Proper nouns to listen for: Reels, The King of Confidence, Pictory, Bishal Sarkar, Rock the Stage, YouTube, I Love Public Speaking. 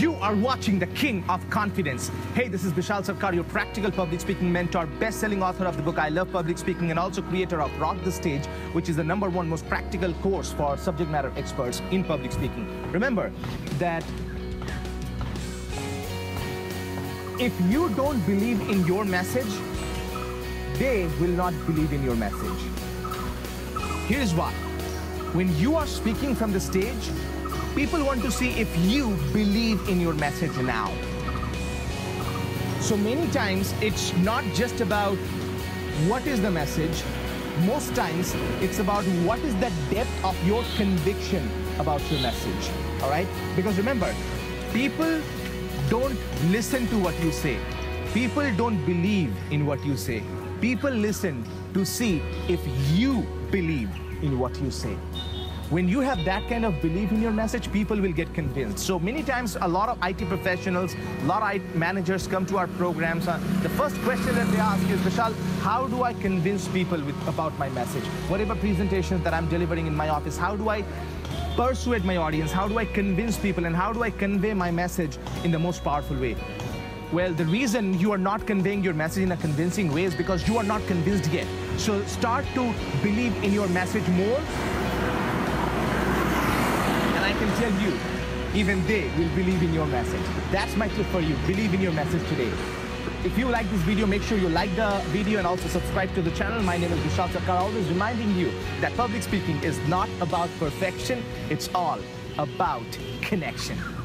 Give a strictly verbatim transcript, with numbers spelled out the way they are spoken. You are watching The King of Confidence. Hey, this is Bishal Sarkar, your practical public speaking mentor, best-selling author of the book I Love Public Speaking, and also creator of Rock the Stage, which is the number one most practical course for subject matter experts in public speaking. Remember that if you don't believe in your message, they will not believe in your message. Here's why. When you are speaking from the stage, people want to see if you believe in your message now. So many times it's not just about what is the message. Most times it's about what is the depth of your conviction about your message. All right? Because remember, people don't listen to what you say. People don't believe in what you say. People listen to see if you believe in what you say. When you have that kind of belief in your message, people will get convinced. So many times, a lot of I T professionals, a lot of I T managers come to our programs. The first question that they ask is, Bishal, how do I convince people with, about my message? Whatever presentations that I'm delivering in my office, how do I persuade my audience? How do I convince people? And how do I convey my message in the most powerful way? Well, the reason you are not conveying your message in a convincing way is because you are not convinced yet. So start to believe in your message more. And I can tell you, even they will believe in your message. That's my tip for you. Believe in your message today. If you like this video, make sure you like the video and also subscribe to the channel. My name is Bishal Sarkar, always reminding you that public speaking is not about perfection. It's all about connection.